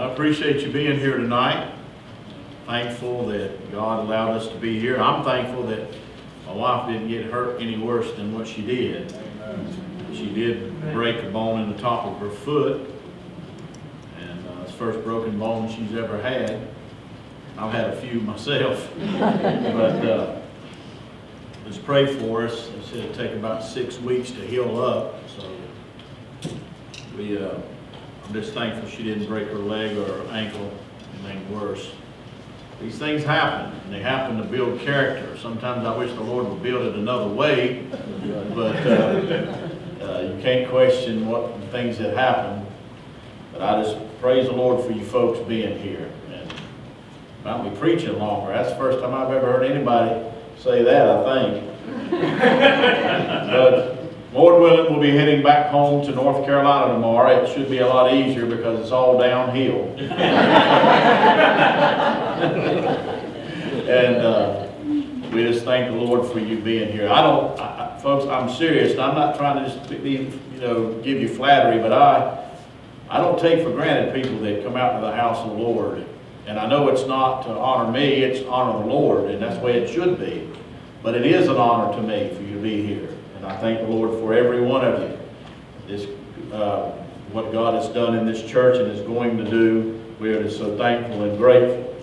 I appreciate you being here tonight. Thankful that God allowed us to be here. I'm thankful that my wife didn't get hurt any worse than what she did. She did break a bone in the top of her foot, and it's the first broken bone she's ever had. I've had a few myself, but let's pray for us. They said it'd take about 6 weeks to heal up, so I'm just thankful she didn't break her leg or her ankle, anything worse. These things happen, and they happen to build character. Sometimes I wish the Lord would build it another way, but you can't question what the things that happen. But I just praise the Lord for you folks being here. And I'll be preaching longer. That's the first time I've ever heard anybody say that, I think. But Lord willing, we'll be heading back home to North Carolina tomorrow. It should be a lot easier because it's all downhill. And we just thank the Lord for you being here. Folks, I'm serious. And I'm not trying to just be, give you flattery, but I don't take for granted people that come out to the house of the Lord. And I know it's not to honor me; it's to honor the Lord, and that's the way it should be. But it is an honor to me for you to be here, and I thank the Lord for every one of you. What God has done in this church and is going to do, we are just so thankful and grateful.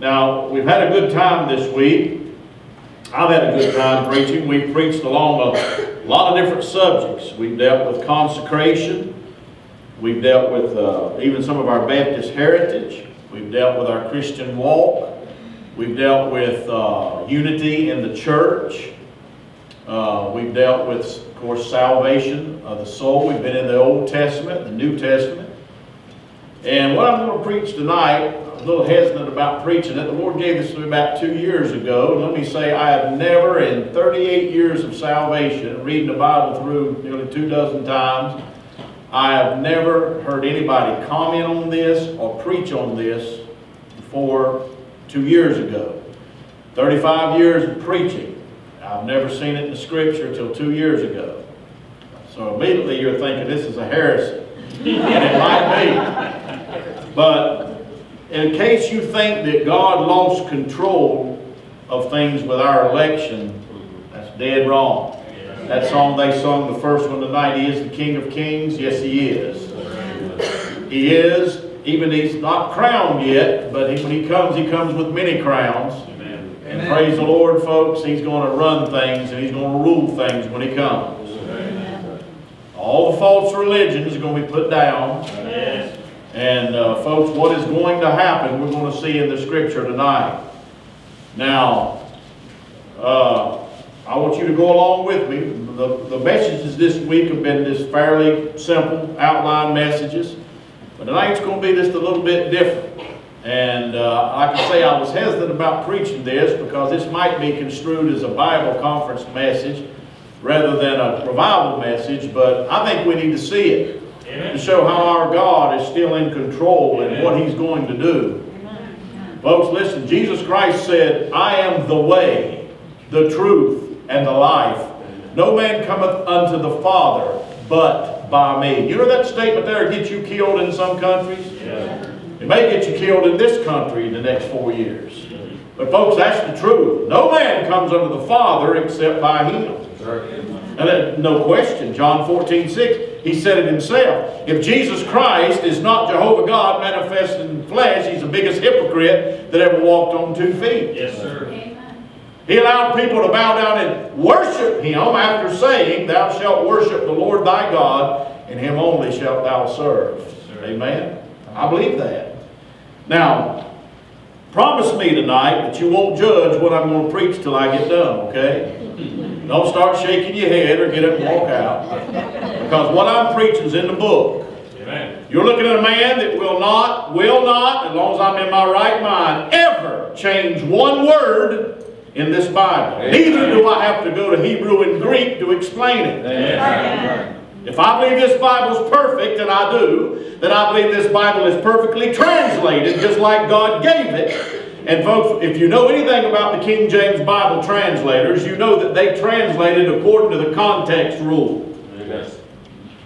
Now, we've had a good time this week. I've had a good time preaching. We've preached along a lot of different subjects. We've dealt with consecration. We've dealt with even some of our Baptist heritage. We've dealt with our Christian walk. We've dealt with unity in the church. We've dealt with, of course, salvation of the soul. We've been in the Old Testament, the New Testament. And what I'm going to preach tonight, a little hesitant about preaching it. The Lord gave this to me about 2 years ago. Let me say, I have never in 38 years of salvation, reading the Bible through nearly 2 dozen times, I have never heard anybody comment on this or preach on this before 2 years ago. 35 years of preaching. I've never seen it in the Scripture until 2 years ago. So immediately you're thinking this is a heresy. And it might be. But in case you think that God lost control of things with our election, that's dead wrong. That song they sung, the first one tonight, He is the King of Kings. Yes, He is. He is, even He's not crowned yet, but when He comes with many crowns. Amen. And amen. Praise the Lord, folks, He's going to run things and He's going to rule things when He comes. Amen. All the false religions are going to be put down. Amen. And folks, what is going to happen, we're going to see in the Scripture tonight. Now, I want you to go along with me. The messages this week have been just fairly simple, outline messages. But tonight's going to be just a little bit different. And like I say, I was hesitant about preaching this because this might be construed as a Bible conference message rather than a revival message. But I think we need to see it. Amen. To show how our God is still in control. Amen. And what He's going to do. Amen. Folks, listen, Jesus Christ said, I am the way, the truth, and the life. Amen. No man cometh unto the Father but by me. You know that statement there gets you killed in some countries? Yeah. It may get you killed in this country in the next 4 years. But folks, that's the truth. No man comes unto the Father except by Him. And that, no question, John 14:6. He said it Himself. If Jesus Christ is not Jehovah God manifest in flesh, He's the biggest hypocrite that ever walked on 2 feet. Yes, sir. Amen. He allowed people to bow down and worship Him after saying, Thou shalt worship the Lord thy God, and Him only shalt thou serve. Yes, amen. I believe that. Now, promise me tonight that you won't judge what I'm going to preach till I get done, okay? Don't start shaking your head or get up and walk out. Because what I'm preaching is in the book. Amen. You're looking at a man that will not, as long as I'm in my right mind, ever change one word in this Bible. Amen. Neither do I have to go to Hebrew and Greek to explain it. Amen. If I believe this Bible is perfect, and I do, then I believe this Bible is perfectly translated just like God gave it. And folks, if you know anything about the King James Bible translators, you know that they translated according to the context rule. Yes.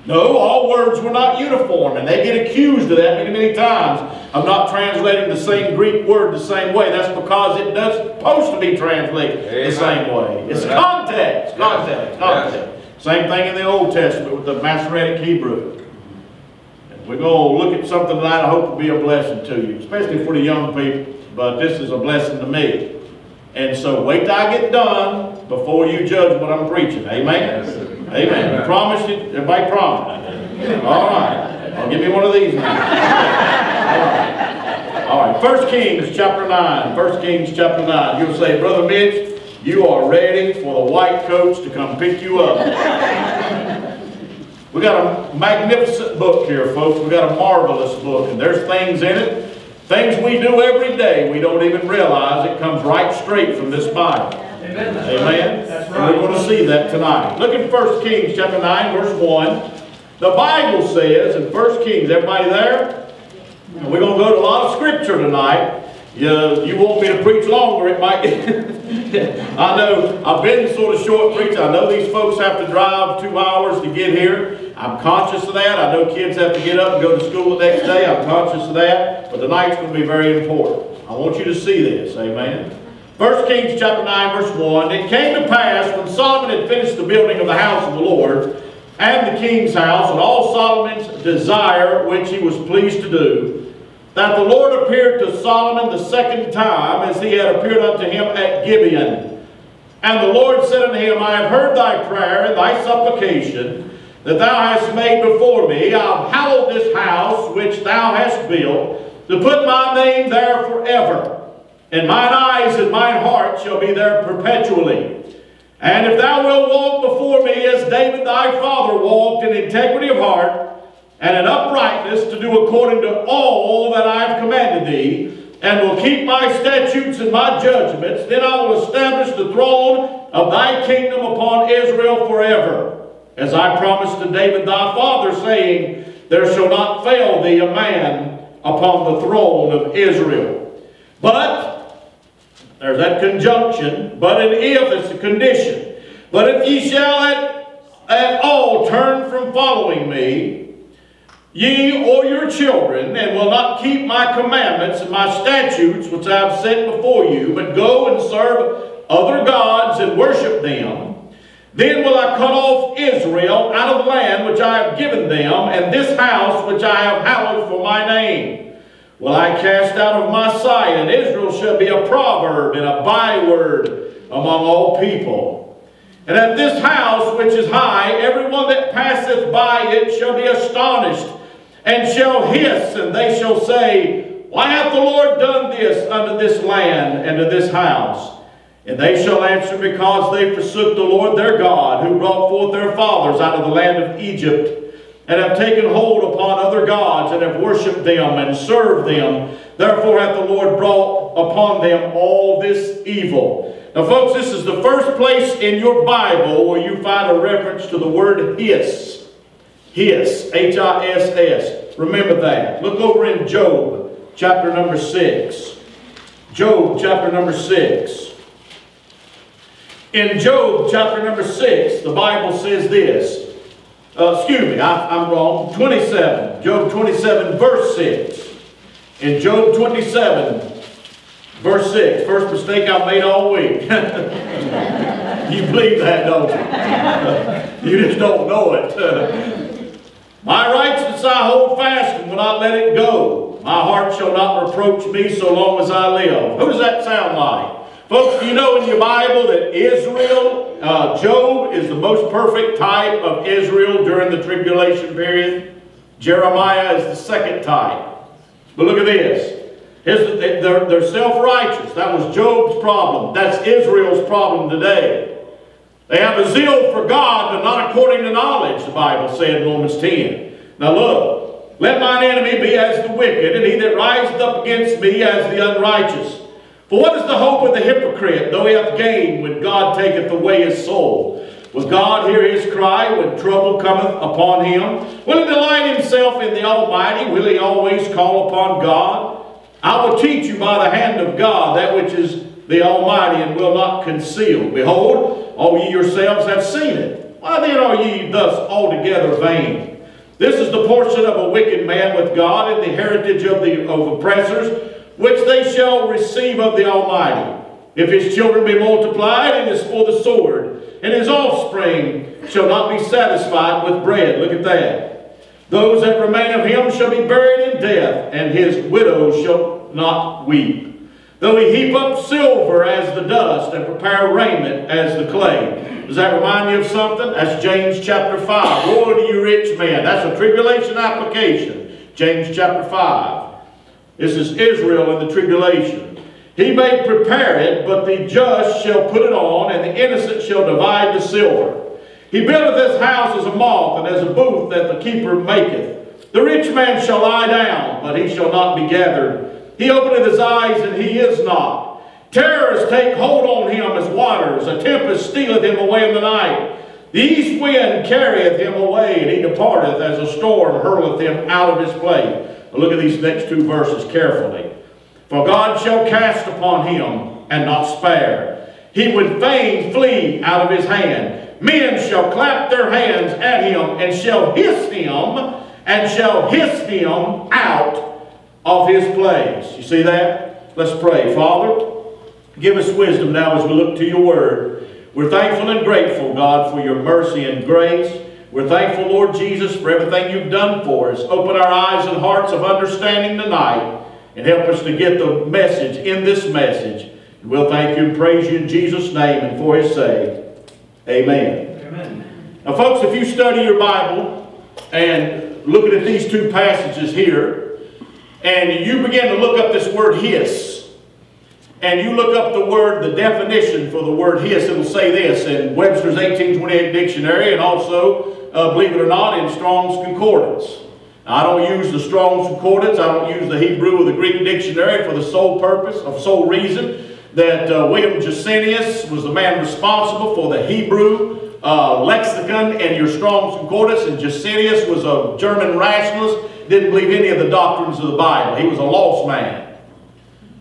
No, all words were not uniform, and they get accused of that many times, of not translating the same Greek word the same way. That's because it does supposed to be translated the same way. It's context, context, context. Same thing in the Old Testament with the Masoretic Hebrew. And we're going to look at something tonight I hope will be a blessing to you, especially for the young people, but this is a blessing to me. And so wait till I get done before you judge what I'm preaching. Amen? Amen. Amen. You promised it? Everybody promised. All right. I'll give me one of these now. All right. 1 Kings chapter 9. 1 Kings chapter 9. You'll say, Brother Mitch, you are ready for the white coats to come pick you up. We got a magnificent book here, folks. We got a marvelous book. And there's things in it. Things we do every day, we don't even realize it comes right straight from this Bible. Amen. Amen. That's right. And we're going to see that tonight. Look at 1 Kings chapter 9, verse 1. The Bible says in 1 Kings, everybody there? And we're going to go to a lot of scripture tonight. You want me to preach longer, it might get... I know, I've been sort of short preaching. I know these folks have to drive 2 hours to get here. I'm conscious of that. I know kids have to get up and go to school the next day. I'm conscious of that. But tonight's going to be very important. I want you to see this. Amen. 1 Kings chapter 9 verse 1. It came to pass when Solomon had finished the building of the house of the Lord and the king's house and all Solomon's desire which he was pleased to do, that the Lord appeared to Solomon the second time as he had appeared unto him at Gibeon. And the Lord said unto him, I have heard thy prayer and thy supplication that thou hast made before me. I have hallowed this house which thou hast built, to put my name there forever. And mine eyes and mine heart shall be there perpetually. And if thou wilt walk before me as David thy father walked, in integrity of heart and in uprightness, to do according to all that I have commanded thee, and will keep my statutes and my judgments, then I will establish the throne of thy kingdom upon Israel forever. As I promised to David thy father, saying, there shall not fail thee a man upon the throne of Israel. But, there's that conjunction, but an if, it's a condition. But if ye shall at all turn from following me, ye or your children, and will not keep my commandments and my statutes which I have set before you, but go and serve other gods and worship them, then will I cut off Israel out of the land which I have given them, and this house which I have hallowed for my name will I cast out of my sight, and Israel shall be a proverb and a byword among all people. And at this house which is high, everyone that passeth by it shall be astonished, and shall hiss, and they shall say, why hath the Lord done this unto this land and to this house? And they shall answer, because they forsook the Lord their God, who brought forth their fathers out of the land of Egypt, and have taken hold upon other gods, and have worshipped them, and served them. Therefore hath the Lord brought upon them all this evil. Now folks, this is the first place in your Bible where you find a reference to the word hiss. Hiss. H-I-S-S. Remember that. Look over in Job chapter number 6. Job chapter number 6. In Job chapter number 6, the Bible says this. I'm wrong. 27. Job 27 verse 6. In Job 27 verse 6. First mistake I've made all week. You believe that, don't you? You just don't know it. My righteousness I hold fast and will not let it go. My heart shall not reproach me so long as I live. Who does that sound like? Folks, you know in your Bible that Israel, Job is the most perfect type of Israel during the tribulation period. Jeremiah is the second type. But look at this. They're self-righteous. That was Job's problem. That's Israel's problem today. They have a zeal for God, but not according to knowledge, the Bible said in Romans 10. Now look, let mine enemy be as the wicked, and he that riseth up against me as the unrighteous. For what is the hope of the hypocrite, though he hath gained, when God taketh away his soul? Will God hear his cry when trouble cometh upon him? Will he delight himself in the Almighty? Will he always call upon God? I will teach you by the hand of God that which is the Almighty, and will not conceal. Behold, all ye yourselves have seen it. Why then are ye thus altogether vain? This is the portion of a wicked man with God, and the heritage of oppressors, which they shall receive of the Almighty. If his children be multiplied, it is for the sword, and his offspring shall not be satisfied with bread. Look at that. Those that remain of him shall be buried in death, and his widow shall not weep. Though he heap up silver as the dust, and prepare raiment as the clay. Does that remind you of something? That's James chapter 5. Woe to you rich man. That's a tribulation application. James chapter 5. This is Israel in the tribulation. He may prepare it, but the just shall put it on, and the innocent shall divide the silver. He buildeth this house as a moth, and as a booth that the keeper maketh. The rich man shall lie down, but he shall not be gathered. He openeth his eyes, and he is not. Terrors take hold on him as waters. A tempest stealeth him away in the night. The east wind carrieth him away, and he departeth as a storm hurleth him out of his place. But look at these next two verses carefully. For God shall cast upon him, and not spare. He would fain flee out of his hand. Men shall clap their hands at him, and shall hiss him, out of his place. You see that? Let's pray. Father, give us wisdom now as we look to your word. We're thankful and grateful, God, for your mercy and grace. We're thankful, Lord Jesus, for everything you've done for us. Open our eyes and hearts of understanding tonight, and help us to get the message in this message. And we'll thank you and praise you in Jesus' name and for his sake. Amen. Amen. Now folks, if you study your Bible and looking at these two passages here, and you begin to look up this word hiss, and you look up the word, the definition for the word hiss, it'll say this in Webster's 1828 dictionary, and also, believe it or not, in Strong's Concordance. I don't use the Strong's Concordance. I don't use the Hebrew or the Greek dictionary for the sole purpose, of sole reason, that William Gesenius was the man responsible for the Hebrew lexicon and your Strong's Concordance. And Gesenius was a German rationalist, didn't believe any of the doctrines of the Bible. He was a lost man.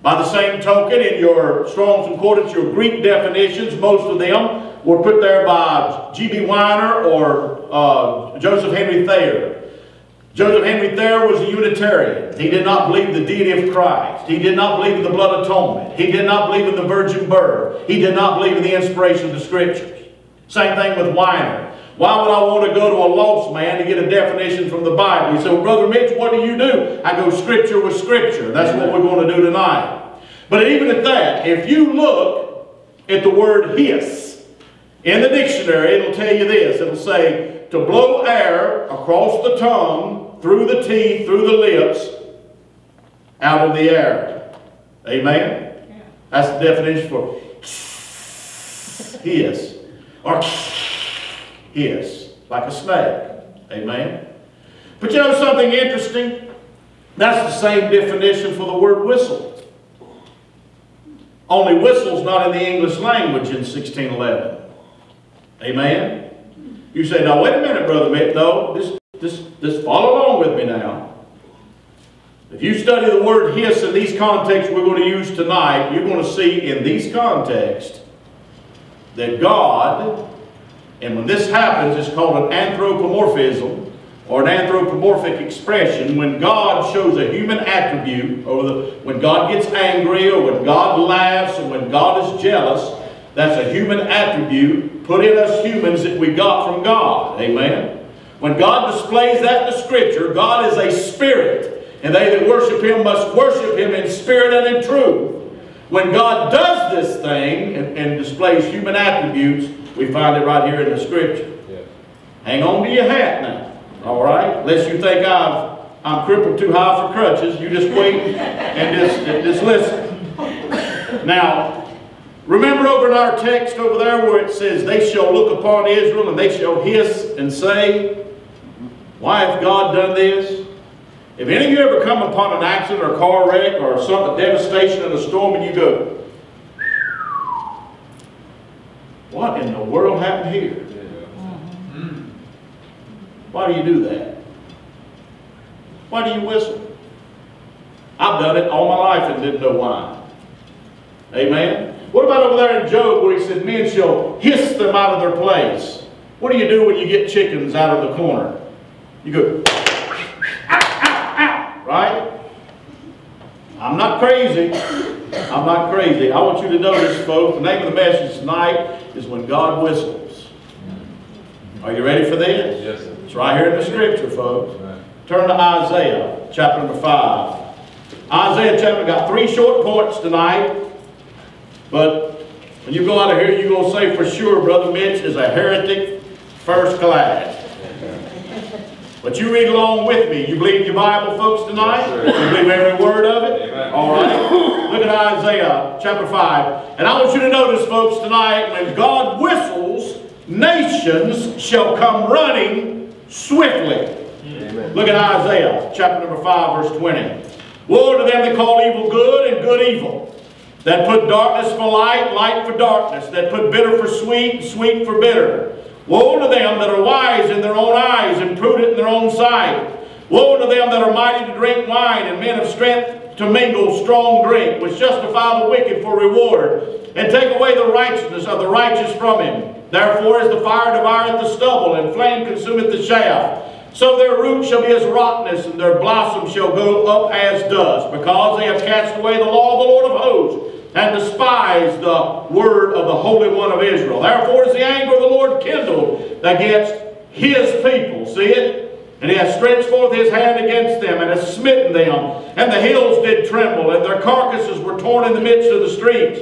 By the same token, in your Strong's Concordance, your Greek definitions, most of them were put there by G.B. Weiner or Joseph Henry Thayer. Joseph Henry Thayer was a Unitarian. He did not believe in the deity of Christ. He did not believe in the blood atonement. He did not believe in the virgin birth. He did not believe in the inspiration of the Scriptures. Same thing with Weiner. Why would I want to go to a lost man to get a definition from the Bible? He said, well, Brother Mitch, what do? I go Scripture with Scripture. That's what we're going to do tonight. But even at that, if you look at the word hiss in the dictionary, it'll tell you this. It'll say, to blow air across the tongue, through the teeth, through the lips, out of the air. Amen? Yeah. That's the definition for hiss. Or hiss, like a snake. Amen? But you know something interesting? That's the same definition for the word whistle. Only whistle's not in the English language in 1611. Amen? You say, now wait a minute, Brother Mick, though. Just follow along with me now. If you study the word hiss in these contexts we're going to use tonight, you're going to see in these contexts that God, and when this happens, it's called an anthropomorphism or an anthropomorphic expression. When God shows a human attribute, or when God gets angry, or when God laughs, or when God is jealous, that's a human attribute put in us humans that we got from God. Amen? When God displays that in the Scripture, God is a spirit, and they that worship him must worship him in spirit and in truth. When God does this thing and displays human attributes, we find it right here in the Scripture. Yeah. Hang on to your hat now, all right? Unless you think I'm crippled too high for crutches, you just wait and just listen. Now, remember over in our text over there where it says, they shall look upon Israel and they shall hiss and say, why hath God done this? If any of you ever come upon an accident or a car wreck or some devastation in a storm and you go, what in the world happened here? Why do you do that? Why do you whistle? I've done it all my life and didn't know why. Amen? What about over there in Job where he said, men shall hiss them out of their place? What do you do when you get chickens out of the corner? You go, right? I'm not crazy. I'm not crazy. I want you to notice, folks, the name of the message tonight is When God Whistles. Are you ready for this? Yes, sir. It's right here in the scripture, folks. Turn to Isaiah chapter number 5. Isaiah chapter, got 3 short points tonight, but when you go out of here, you're going to say for sure, Brother Mitch is a heretic first class. But you read along with me. You believe your Bible, folks, tonight? Yes, you believe every word of it? Amen. All right. Look at Isaiah chapter 5. And I want you to notice, folks, tonight, when God whistles, nations shall come running swiftly. Amen. Look at Isaiah chapter number 5, verse 20. Woe to them that call evil good and good evil, that put darkness for light, light for darkness, that put bitter for sweet, sweet for bitter. Woe to them that are wise in their own eyes and prudent in their own sight. Woe to them that are mighty to drink wine and men of strength to mingle strong drink, which justify the wicked for reward, and take away the righteousness of the righteous from him. Therefore as the fire devoureth the stubble, and flame consumeth the chaff, so their root shall be as rottenness, and their blossom shall go up as dust, because they have cast away the law of the Lord of hosts, and despise the word of the Holy One of Israel. Therefore is the anger of the Lord kindled against his people. See it? And he hath stretched forth his hand against them, and hath smitten them. And the hills did tremble, and their carcasses were torn in the midst of the streets.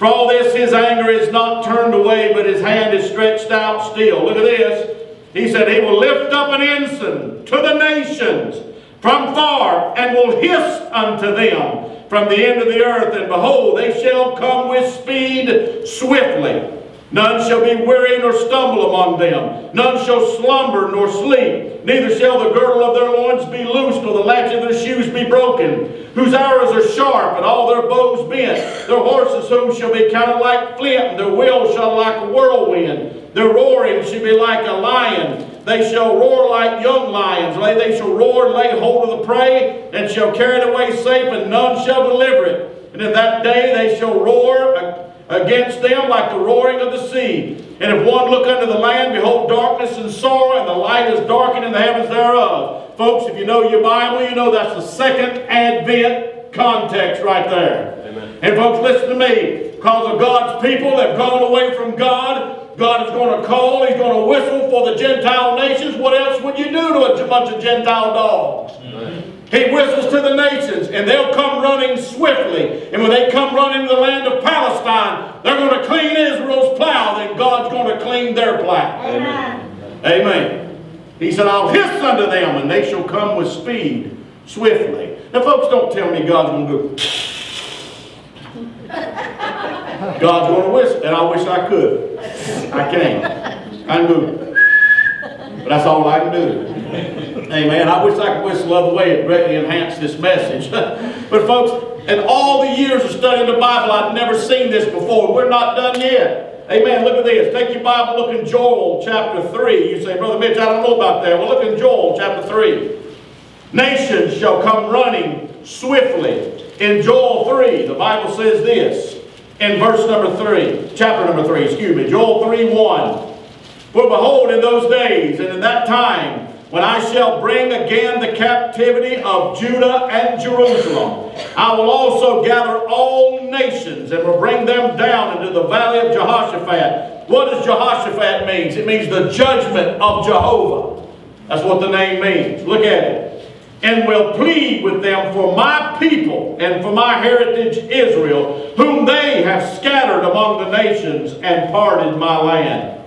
For all this his anger is not turned away, but his hand is stretched out still. Look at this. He said, he will lift up an ensign to the nations from far, and will hiss unto them from the end of the earth, and behold, they shall come with speed swiftly. None shall be weary nor stumble among them. None shall slumber nor sleep. Neither shall the girdle of their loins be loosed, nor the latch of their shoes be broken. Whose arrows are sharp, and all their bows bent. Their horses' hooves shall be counted like flint, and their wheels shall like a whirlwind. Their roaring shall be like a lion. They shall roar like young lions. They shall roar, lay hold of the prey, and shall carry it away safe, and none shall deliver it. And in that day they shall roar against them like the roaring of the sea. And if one look unto the land, behold darkness and sorrow, and the light is darkened in the heavens thereof. Folks, if you know your Bible, you know that's the second Advent context right there. Amen. And folks, listen to me. Because of God's people have gone away from God, God is going to call, he's going to whistle for the Gentile nations. What else would you do to a bunch of Gentile dogs? Amen. He whistles to the nations, and they'll come running swiftly. And when they come running to the land of Palestine, they're going to clean Israel's plow, then God's going to clean their plow. Amen. Amen. He said, I'll hiss unto them, and they shall come with speed swiftly. Now folks, don't tell me God's going to go. God's going to whistle, and I wish I could. I can't. I can do it. But that's all I can do. Amen. I wish I could whistle the other way. It greatly enhanced this message. But folks, in all the years of studying the Bible, I've never seen this before. We're not done yet. Amen. Look at this. Take your Bible, look in Joel chapter 3. You say, Brother Mitch, I don't know about that. Well, look in Joel chapter 3. Nations shall come running swiftly. In Joel 3, the Bible says this. In verse number 3, chapter number 3, excuse me, Joel 3:1. For behold, in those days and in that time, when I shall bring again the captivity of Judah and Jerusalem, I will also gather all nations and will bring them down into the valley of Jehoshaphat. What does Jehoshaphat mean? It means the judgment of Jehovah. That's what the name means. Look at it. And will plead with them for my people and for my heritage Israel, whom they have scattered among the nations and parted my land.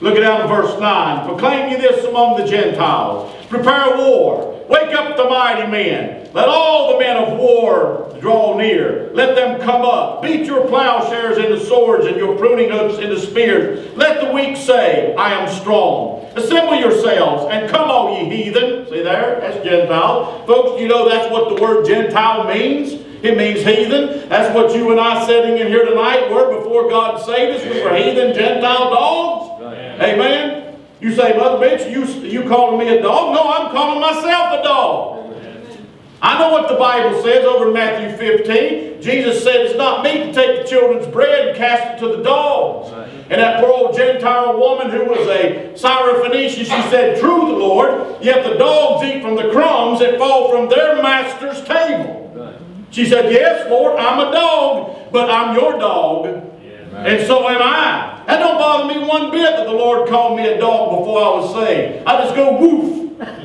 Look it down in verse 9. Proclaim ye this among the Gentiles. Prepare war. Wake up the mighty men. Let all the men of war draw near. Let them come up. Beat your plowshares into swords and your pruning hooks into spears. Let the weak say, I am strong. Assemble yourselves and come, all ye heathen. See there? That's Gentile. Folks, you know that's what the word Gentile means? It means heathen. That's what you and I sitting in here tonight were before God saved us. We were heathen, Gentile dogs. Amen. Amen. You say, Brother Mitch, you calling me a dog? No, I'm calling myself a dog. Amen. I know what the Bible says over in Matthew 15. Jesus said it's not meet to take the children's bread and cast it to the dogs. Right. And that poor old Gentile woman who was a Syrophoenician, she said, true, the Lord, yet the dogs eat from the crumbs that fall from their master's table. Right. She said, yes, Lord, I'm a dog, but I'm your dog, yeah, right. And so am I. That don't bother me one bit that the Lord called me a dog before I was saved. I just go woof.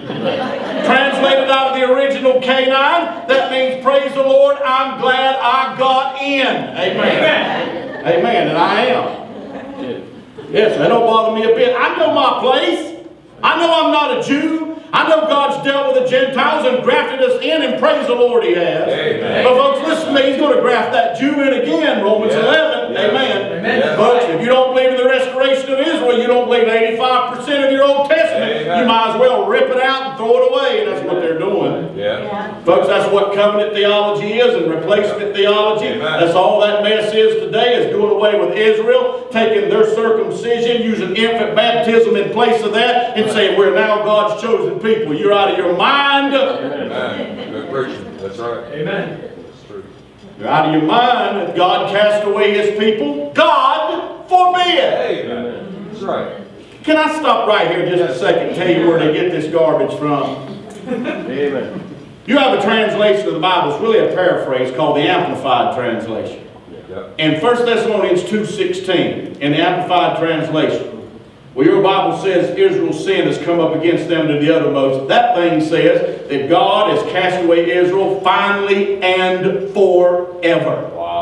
Translated out of the original canine, that means, praise the Lord, I'm glad I got in. Amen. Amen, and I am. Yes, that don't bother me a bit. I know my place. I know I'm not a Jew. I know God's dealt with the Gentiles and grafted us in, and praise the Lord He has. Amen. But folks, listen to me, He's going to graft that Jew in again, Romans 11. Yeah. Amen. Amen. Yeah. Folks, if you don't believe in the restoration of Israel, you don't believe 85% of your Old Testament, amen, you might as well rip it out and throw it away, and that's what they're doing. Yeah. Yeah. Folks, that's what covenant theology is, and replacement theology. Amen. That's all that mess is today, is doing away with Israel, taking their circumcision, using infant baptism in place of that, and saying we're now God's chosen people. You're out of your mind. Amen. Good version. That's right. Amen. That's true. You're out of your mind. God cast away His people. God forbid. Amen. That's right. Can I stop right here just a second and tell you where they get this garbage from? Amen. You have a translation of the Bible. It's really a paraphrase called the Amplified Translation. Yep. In 1 Thessalonians 2:16, in the Amplified Translation, well, your Bible says Israel's sin has come up against them to the uttermost. That thing says that God has cast away Israel finally and forever. Wow.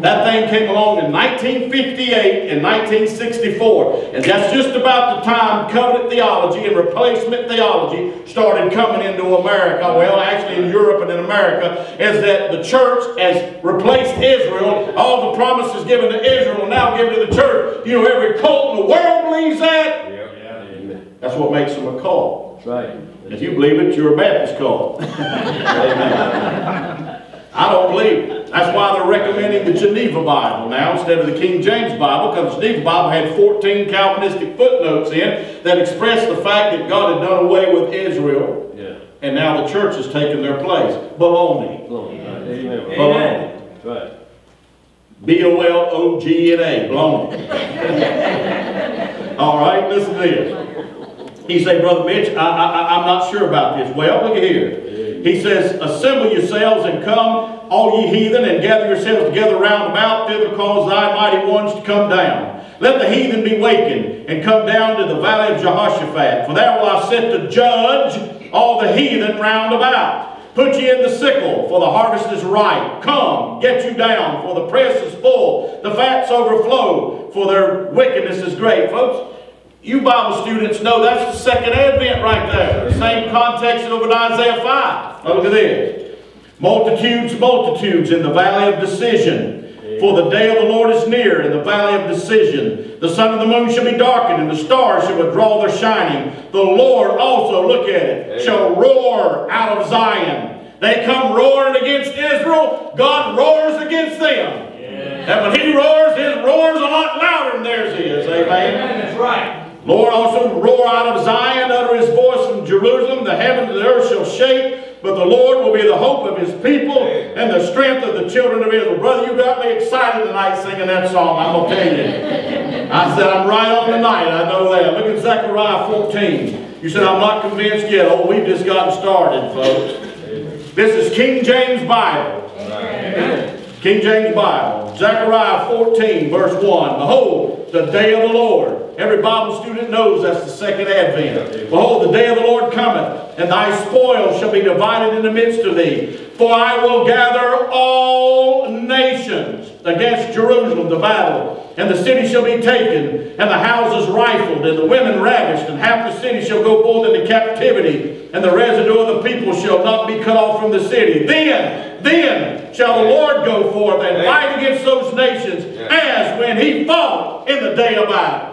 That thing came along in 1958 and 1964. And that's just about the time covenant theology and replacement theology started coming into America. Well, actually in Europe and in America, is that the church has replaced Israel. All the promises given to Israel are now given to the church. You know, every cult in the world believes that. Yeah. That's what makes them a cult. Right. If you believe it, you're a Baptist cult. Amen. I don't believe it. That's why they're recommending the Geneva Bible now instead of the King James Bible, because the Geneva Bible had 14 Calvinistic footnotes in that expressed the fact that God had done away with Israel, yeah, and now the church has taken their place. Baloney. Baloney. Baloney. Right. B-O-L-O-G-N-A. Baloney. All right, listen to this. He said, Brother Mitch, I'm not sure about this. Well, look at here. He says, assemble yourselves and come, all ye heathen, and gather yourselves together round about, thither cause thy mighty ones to come down. Let the heathen be wakened, and come down to the valley of Jehoshaphat, for there will I set to judge all the heathen round about. Put ye in the sickle, for the harvest is ripe. Come, get you down, for the press is full, the fats overflow, for their wickedness is great. Folks, you Bible students know that's the second advent right there. The same context over in Isaiah 5. Now look at this. Multitudes, multitudes in the valley of decision. Amen. For the day of the Lord is near in the valley of decision. The sun and the moon shall be darkened, and the stars shall withdraw their shining. The Lord also, look at it, amen, shall roar out of Zion. They come roaring against Israel. God roars against them. Amen. And when He roars, His roar's a lot louder than theirs is. Amen. Amen. That's right. Lord also roar out of Zion, utter His voice from Jerusalem. The heaven and the earth shall shake, but the Lord will be the hope of His people and the strength of the children of Israel. Brother, you got me excited tonight singing that song, I'm going to tell you. I said, I'm right on tonight, I know that. Look at Zechariah 14. You said, I'm not convinced yet. Oh, we've just gotten started, folks. This is King James Bible. Amen. King James Bible. Zechariah 14, verse 1. Behold, the day of the Lord. Every Bible student knows that's the second advent. Behold, the day of the Lord cometh, and thy spoil shall be divided in the midst of thee. For I will gather all nations against Jerusalem to battle, and the city shall be taken, and the houses rifled, and the women ravished, and half the city shall go forth into captivity, and the residue of the people shall not be cut off from the city. Then shall the Lord go forth and fight against those nations, as when He fought in the day of battle.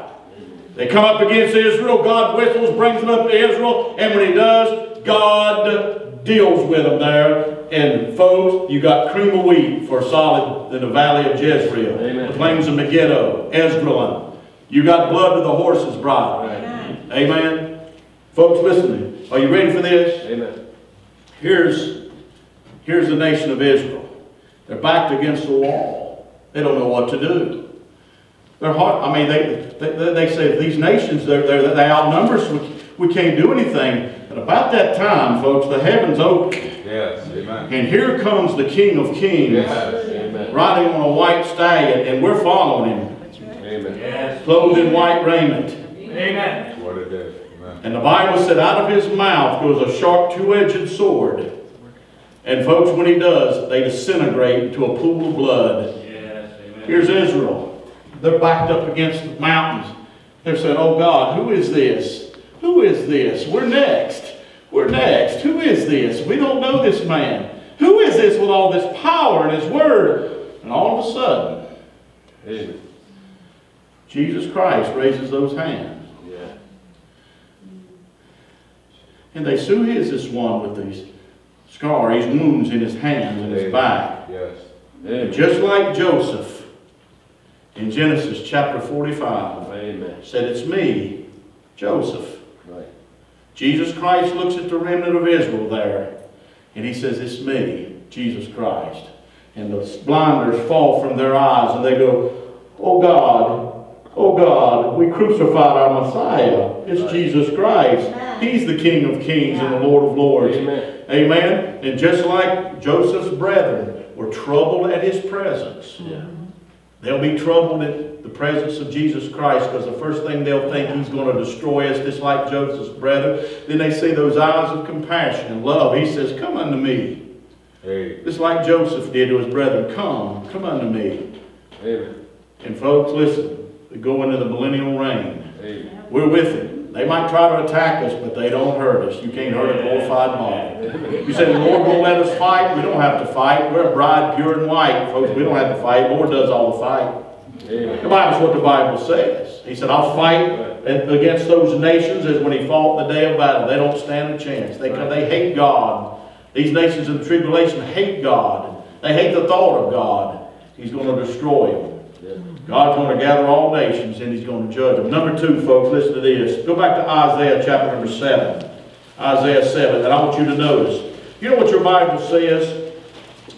They come up against Israel, God whistles, brings them up to Israel, and when He does, God deals with them there. And folks, you got cream of wheat for solid in the valley of Jezreel, amen, the plains of Megiddo, Esdraelon. You got blood to the horse's bride. Amen. Amen. Folks, listen to me. Are you ready for this? Amen. Here's Here's the nation of Israel. They're backed against the wall. They don't know what to do. Their heart, I mean, they say these nations, they outnumber us. We can't do anything. And about that time, folks, the heavens opened. Yes, amen. And here comes the King of Kings, yes, amen, riding on a white stallion, and we're following him. Amen. Yes. Clothed in white raiment. Amen. What it is. Amen. And the Bible said out of his mouth goes a sharp two-edged sword. And folks, when he does, they disintegrate into a pool of blood. Yes, amen. Here's Israel. They're backed up against the mountains. They're saying, oh God, who is this? Who is this? We're next. We're next. Who is this? We don't know this man. Who is this with all this power and his word? And all of a sudden, amen, Jesus Christ raises those hands. Yeah. And they sue this one with these scars, these wounds in his hands and his back. Yes. Amen. Just like Joseph in Genesis chapter 45. Amen. Said, it's me, Joseph. Right. Jesus Christ looks at the remnant of Israel there. And he says, it's me, Jesus Christ. And the blinders fall from their eyes and they go, oh God, we crucified our Messiah. It's right. Jesus Christ. He's the King of Kings, yeah, and the Lord of Lords. Amen. Amen. And just like Joseph's brethren were troubled at his presence, yeah, they'll be troubled at the presence of Jesus Christ, because the first thing they'll think, he's going to destroy us, just like Joseph's brethren. Then they see those eyes of compassion and love. He says, come unto me. Hey. Just like Joseph did to his brethren, come unto me. Amen. And folks, listen, they go into the millennial reign. Amen. We're with him. They might try to attack us, but they don't hurt us. You can't hurt a glorified body. You say, the Lord won't let us fight. We don't have to fight. We're a bride pure and white. Folks, we don't have to fight. The Lord does all the fight. Amen. The Bible's what the Bible says. He said, I'll fight against those nations as when he fought the day of battle. They don't stand a chance. They hate God. These nations in the tribulation hate God. They hate the thought of God. He's going to destroy them. God's going to gather all nations and he's going to judge them. Number two, folks, listen to this. Go back to Isaiah chapter number 7. Isaiah 7, and I want you to notice. You know what your Bible says?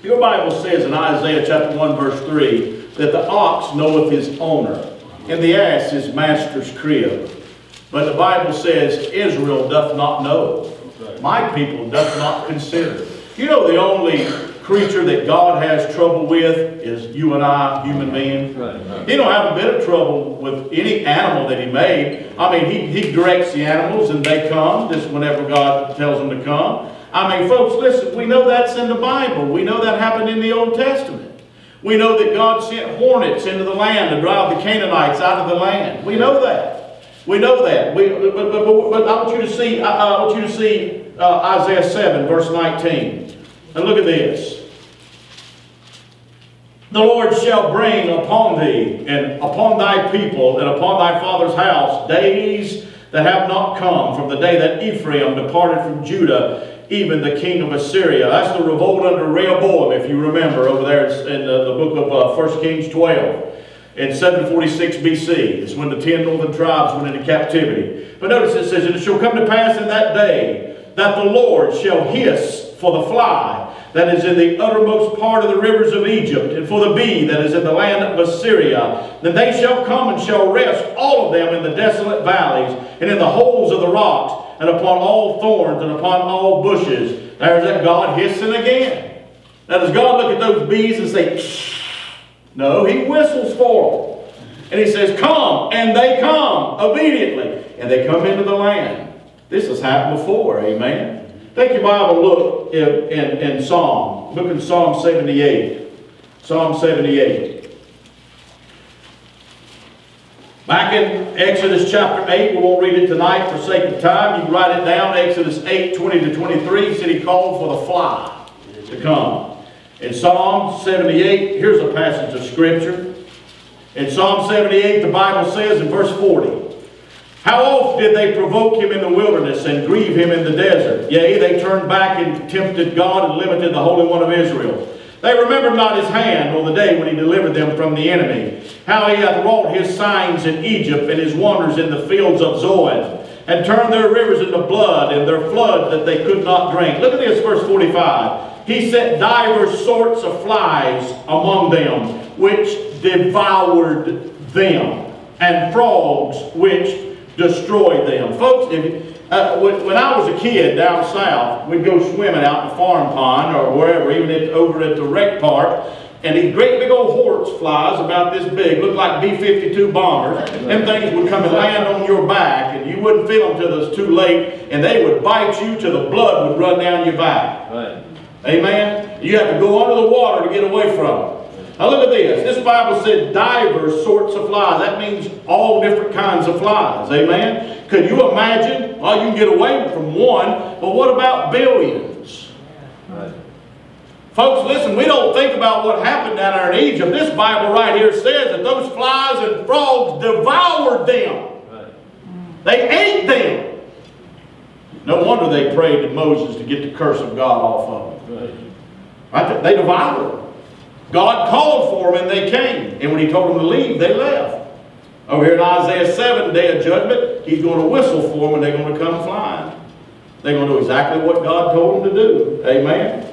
Your Bible says in Isaiah chapter 1 verse 3 that the ox knoweth his owner and the ass his master's crib. But the Bible says Israel doth not know. My people doth not consider. You know the only creature that God has trouble with is you and I, human beings. He don't have a bit of trouble with any animal that he made. I mean, he directs the animals and they come just whenever God tells them to come. I mean, folks, listen, we know that's in the Bible. We know that happened in the Old Testament. We know that God sent hornets into the land to drive the Canaanites out of the land. We know that. We know that. But I want you to see, Isaiah 7, verse 19. And look at this. The Lord shall bring upon thee and upon thy people and upon thy father's house days that have not come from the day that Ephraim departed from Judah, even the king of Assyria. That's the revolt under Rehoboam, if you remember, over there in the book of 1 Kings 12. In 746 B.C. is when the 10 northern tribes went into captivity. But notice it says, and it shall come to pass in that day that the Lord shall hiss for the fly that is in the uttermost part of the rivers of Egypt, and for the bee that is in the land of Assyria. Then they shall come and shall rest all of them in the desolate valleys, and in the holes of the rocks, and upon all thorns, and upon all bushes. There's that God hissing again. Now does God look at those bees and say, shh? No, he whistles for them. And he says, come, and they come obediently. And they come into the land. This has happened before, amen. Take your Bible, look in Psalm. Look in Psalm 78. Psalm 78. Back in Exodus chapter 8, we won't read it tonight for sake of time. You can write it down, Exodus 8, 20 to 23. He said he called for the fly to come. In Psalm 78, here's a passage of Scripture. In Psalm 78, the Bible says in verse 40, how oft did they provoke him in the wilderness and grieve him in the desert? Yea, they turned back and tempted God and limited the Holy One of Israel. They remembered not his hand on the day when he delivered them from the enemy. How he hath wrought his signs in Egypt and his wonders in the fields of Zoan, and turned their rivers into blood and their floods that they could not drink. Look at this verse 45. He set divers sorts of flies among them, which devoured them, and frogs which destroyed them. Folks, when I was a kid down south, we'd go swimming out in the farm pond or wherever, even over at the rec park, and these great big old horse flies about this big, looked like B-52 bombers, and things would come and land on your back, and you wouldn't feel them till it was too late, and they would bite you till the blood would run down your back. Right. Amen? You have to go under the water to get away from them. Now look at this. This Bible said divers sorts of flies. That means all different kinds of flies. Amen? Could you imagine? Well, you can get away from one, but what about billions? Right. Folks, listen, we don't think about what happened down there in Egypt. This Bible right here says that those flies and frogs devoured them. Right. They ate them. No wonder they prayed to Moses to get the curse of God off of them. Right. Right? They devoured them. God called for them and they came. And when He told them to leave, they left. Over here in Isaiah 7, Day of Judgment, He's going to whistle for them and they're going to come flying. They're going to do exactly what God told them to do. Amen.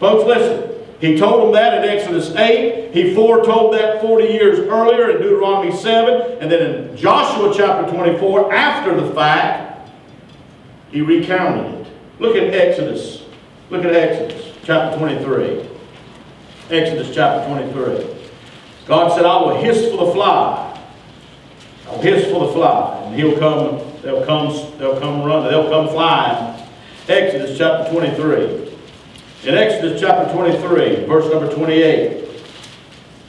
Folks, listen. He told them that in Exodus 8. He foretold that 40 years earlier in Deuteronomy 7. And then in Joshua chapter 24, after the fact, He recounted it. Look at Exodus. Look at Exodus chapter 23. Exodus chapter 23. God said, I will hiss for the fly. I'll hiss for the fly. And He'll come, they'll come flying. Exodus chapter 23. In Exodus chapter 23, verse number 28,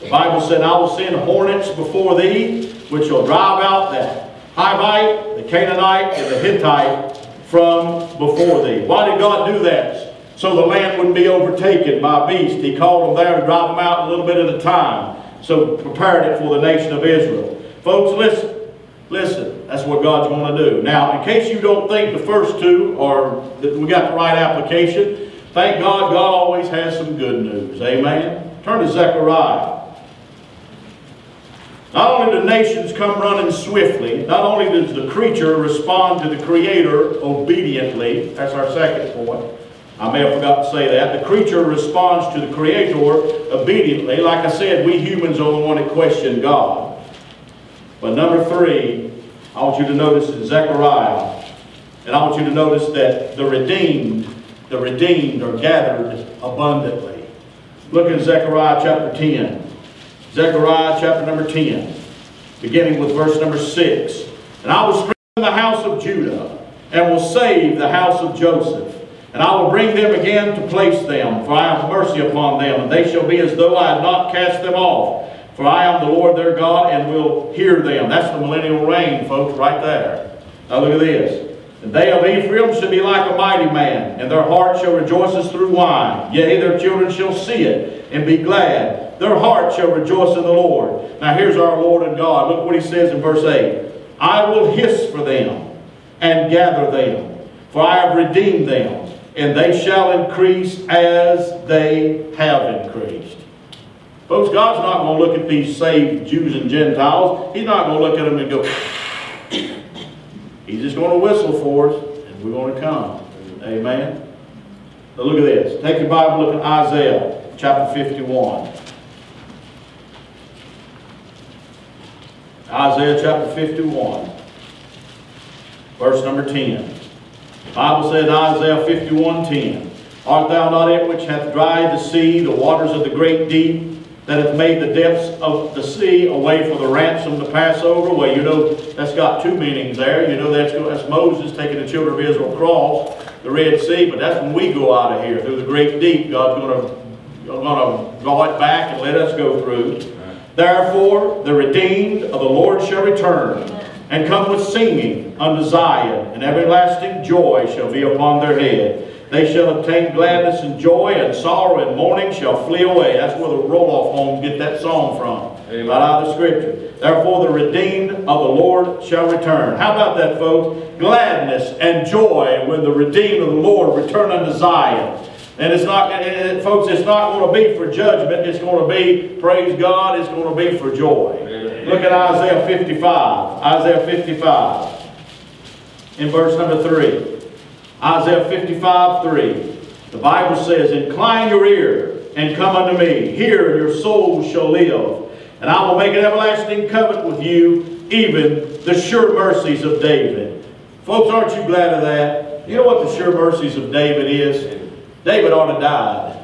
the Bible said, I will send hornets before thee, which shall drive out the Hivite, the Canaanite, and the Hittite from before thee. Why did God do that? So the land wouldn't be overtaken by a beast. He called them there to drive them out a little bit at a time. So prepared it for the nation of Israel. Folks, listen. Listen. That's what God's going to do. Now, in case you don't think the first two are that we got the right application, thank God, God always has some good news. Amen. Turn to Zechariah. Not only do nations come running swiftly, not only does the creature respond to the Creator obediently. That's our second point. I may have forgot to say that. The creature responds to the Creator obediently. Like I said, we humans are the one that question God. But number three, I want you to notice in Zechariah, and I want you to notice that the redeemed are gathered abundantly. Look in Zechariah chapter 10. Zechariah chapter number 10, beginning with verse number 6. And I will strengthen the house of Judah, and will save the house of Joseph. And I will bring them again to place them, for I have mercy upon them, and they shall be as though I had not cast them off. For I am the Lord their God, and will hear them. That's the millennial reign, folks, right there. Now look at this. The day of Ephraim shall be like a mighty man, and their heart shall rejoice as through wine. Yea, their children shall see it, and be glad. Their heart shall rejoice in the Lord. Now here's our Lord and God. Look what He says in verse 8. I will hiss for them, and gather them, for I have redeemed them, and they shall increase as they have increased. Folks, God's not going to look at these saved Jews and Gentiles. He's not going to look at them and go... He's just going to whistle for us, and we're going to come. Amen. Now look at this. Take your Bible, look at Isaiah chapter 51. Isaiah chapter 51, verse number 10. The Bible said, Isaiah 51:10, Art thou not it which hath dried the sea, the waters of the great deep? That hath made the depths of the sea a way for the ransom to pass over. Well, you know, that's got two meanings there. You know, that's Moses taking the children of Israel across the Red Sea, but that's when we go out of here, through the great deep. God's going to draw it back and let us go through. Right. Therefore, the redeemed of the Lord shall return, and come with singing unto Zion, and everlasting joy shall be upon their head. They shall obtain gladness and joy, and sorrow and mourning shall flee away. That's where the roll-off homes get that song from. Amen. Right out of the Scripture. Therefore the redeemed of the Lord shall return. How about that, folks? Gladness and joy when the redeemed of the Lord return unto Zion. And it's not, folks, it's not going to be for judgment. It's going to be, praise God, it's going to be for joy. Amen. Look at Isaiah 55. Isaiah 55. In verse number 3. Isaiah 55:3. The Bible says, incline your ear and come unto me. Hear, and your soul shall live. And I will make an everlasting covenant with you, even the sure mercies of David. Folks, aren't you glad of that? You know what the sure mercies of David is? David ought to have died.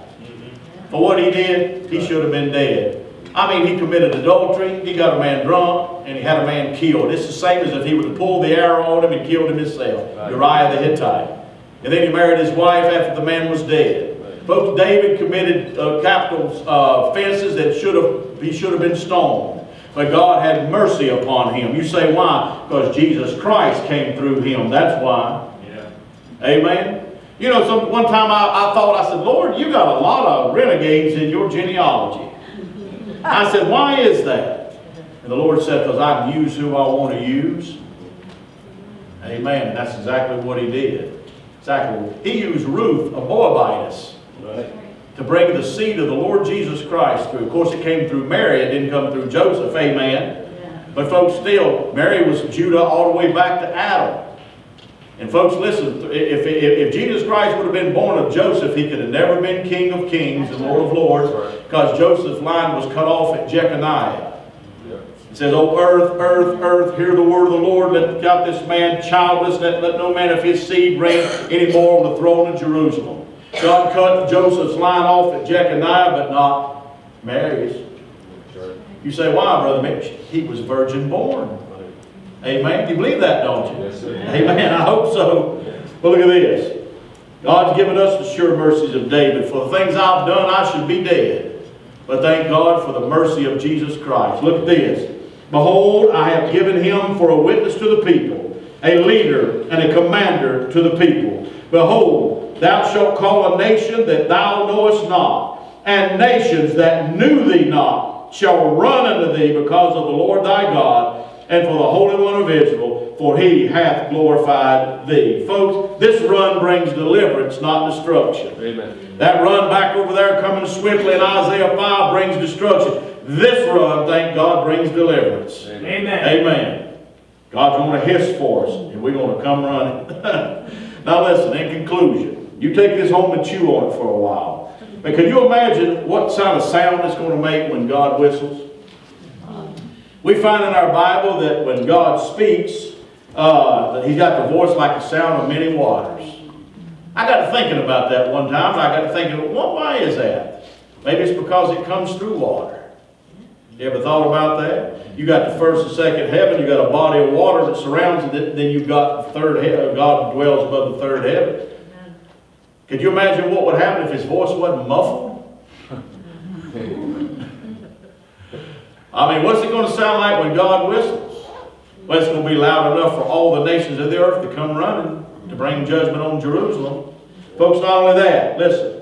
For what he did, he should have been dead. I mean, he committed adultery, he got a man drunk, and he had a man killed. It's the same as if he would have pulled the arrow on him and killed him himself, Uriah the Hittite. And then he married his wife after the man was dead. Folks, David committed capital offenses that he should have been stoned. But God had mercy upon him. You say, why? Because Jesus Christ came through him. That's why. Yeah. Amen? You know, one time I thought, I said, Lord, you got a lot of renegades in your genealogy. I said, why is that? And the Lord said, because I've used who I want to use. Amen. And that's exactly what he did. Exactly. He used Ruth of Moabitess to bring the seed of the Lord Jesus Christ through. Of course, it came through Mary. It didn't come through Joseph. Amen. Yeah. But folks, still, Mary was Judah all the way back to Adam. And folks, listen, if Jesus Christ would have been born of Joseph, he could have never been King of Kings and Lord of Lords, because Joseph's line was cut off at Jeconiah. It says, O earth, earth, earth, hear the word of the Lord, let not this man childless, let no man of his seed reign anymore on the throne of Jerusalem. God cut Joseph's line off at Jeconiah, but not Mary's. You say, why, Brother Mitch? He was virgin born. Amen. You believe that, don't you? Yes, sir. Amen. I hope so. But look at this. God's given us the sure mercies of David. For the things I've done, I should be dead. But thank God for the mercy of Jesus Christ. Look at this. Behold, I have given him for a witness to the people, a leader and a commander to the people. Behold, thou shalt call a nation that thou knowest not, and nations that knew thee not shall run unto thee because of the Lord thy God, and for the Holy One of Israel, for he hath glorified thee. Folks, this run brings deliverance, not destruction. Amen. That run back over there coming swiftly in Isaiah 5 brings destruction. This run, thank God, brings deliverance. Amen. Amen. God's going to hiss for us, and we're going to come running. Now listen, in conclusion, you take this home and chew on it for a while. But can you imagine what kind of sound it's going to make when God whistles? We find in our Bible that when God speaks, that he's got the voice like the sound of many waters. I got to thinking about that one time, and I got to thinking, well, why is that? Maybe it's because it comes through water. You ever thought about that? You got the first and second heaven, you got a body of water that surrounds it, then you've got the third heaven. God dwells above the third heaven. Could you imagine what would happen if his voice wasn't muffled? I mean, what's it going to sound like when God whistles? Well, it's going to be loud enough for all the nations of the earth to come running to bring judgment on Jerusalem. Folks, not only that, listen.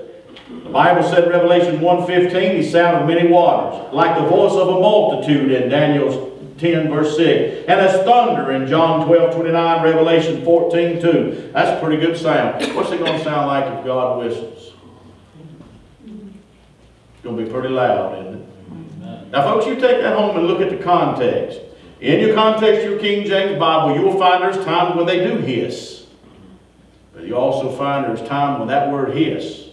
The Bible said in Revelation 1:15, he sounded many waters, like the voice of a multitude in Daniel 10, verse 6. And as thunder in John 12:29, Revelation 14:2. That's a pretty good sound. What's it going to sound like if God whistles? It's going to be pretty loud, isn't it? Now, folks, you take that home and look at the context. In your context, your King James Bible, you will find there's times when they do hiss. But you also find there's times when that word hiss,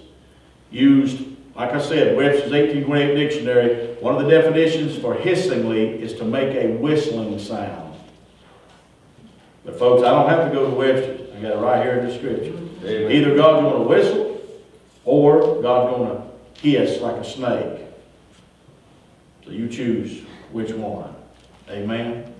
used, like I said, Webster's 1828 Dictionary, one of the definitions for hissingly is to make a whistling sound. But, folks, I don't have to go to Webster's. I got it right here in the Scripture. Amen. Either God's going to whistle or God's going to hiss like a snake. So you choose which one. Amen?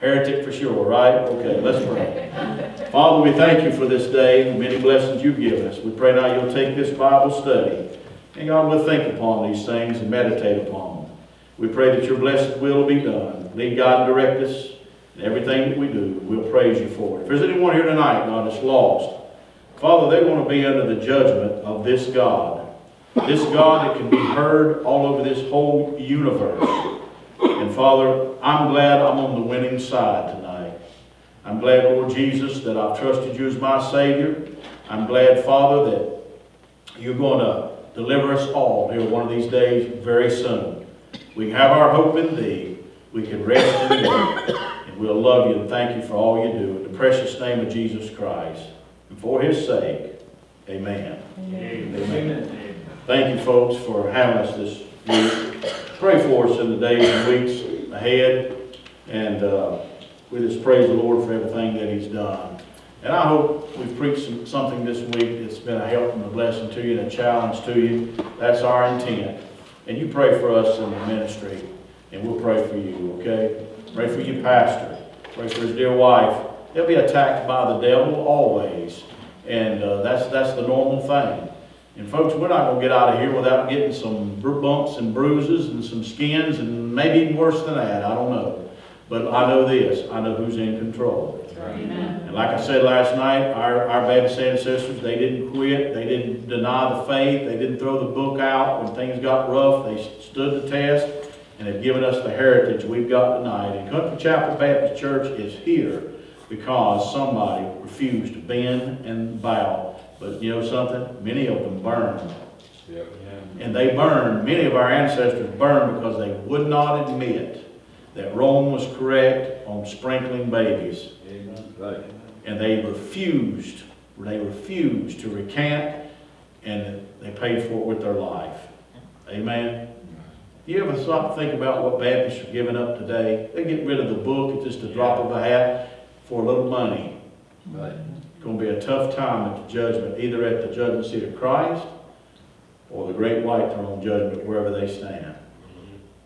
Heretic for sure, right? Okay, let's pray. Father, we thank you for this day and the many blessings you've given us. We pray now you'll take this Bible study, and God, will think upon these things and meditate upon them. We pray that your blessed will be done. Lead, God, and direct us in everything that we do. We'll praise you for it. If there's anyone here tonight, God, that's lost, Father, they want to be under the judgment of this God. This God that can be heard all over this whole universe. And Father, I'm glad I'm on the winning side tonight. I'm glad, Lord Jesus, that I've trusted you as my Savior. I'm glad, Father, that you're going to deliver us all here one of these days very soon. We have our hope in thee. We can rest in thee. And we'll love you and thank you for all you do. In the precious name of Jesus Christ. And for his sake, Amen. Amen. Amen. Amen. Thank you, folks, for having us this week. Pray for us in the days and weeks ahead. And we just praise the Lord for everything that He's done. And I hope we've preached something this week that's been a help and a blessing to you and a challenge to you. That's our intent. And you pray for us in the ministry, and we'll pray for you, okay? Pray for your pastor. Pray for his dear wife. They'll be attacked by the devil always. And that's the normal thing. And folks, we're not going to get out of here without getting some bumps and bruises and some skins and maybe even worse than that. I don't know. But I know this. I know who's in control. Amen. And like I said last night, our Baptist ancestors, they didn't quit. They didn't deny the faith. They didn't throw the book out. When things got rough, they stood the test and have given us the heritage we've got tonight. And Country Chapel Baptist Church is here because somebody refused to bend and bow. But you know something? Many of them burned. Yep. Yeah. And they burned. Many of our ancestors burned because they would not admit that Rome was correct on sprinkling babies. Amen. Right. And they refused to recant, and they paid for it with their life. Amen. You ever stop and think about what Baptists are giving up today? They get rid of the book at just a drop of a hat for a little money. Right. It's going to be a tough time at the judgment, either at the judgment seat of Christ or the great white throne judgment, wherever they stand.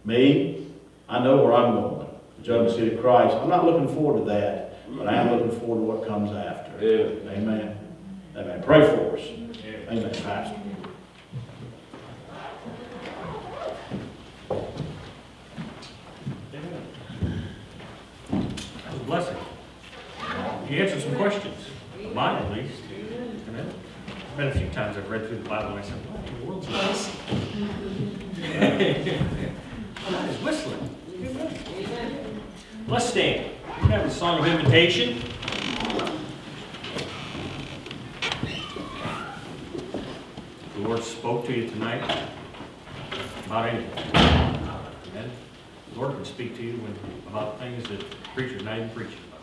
Me, I know where I'm going. The judgment seat of Christ. I'm not looking forward to that, but I am looking forward to what comes after. Yeah. Amen. Amen. Pray for us. Yeah. Amen, Pastor. Blessing. He answered some questions, mine at least. Amen. There's been a few times I've read through the Bible and I said, "What in the world's this?" God is whistling. Amen. Let's stand. We have a song of invitation. The Lord spoke to you tonight about anything. Amen. The Lord can speak to you about things that preachers not even preaching about.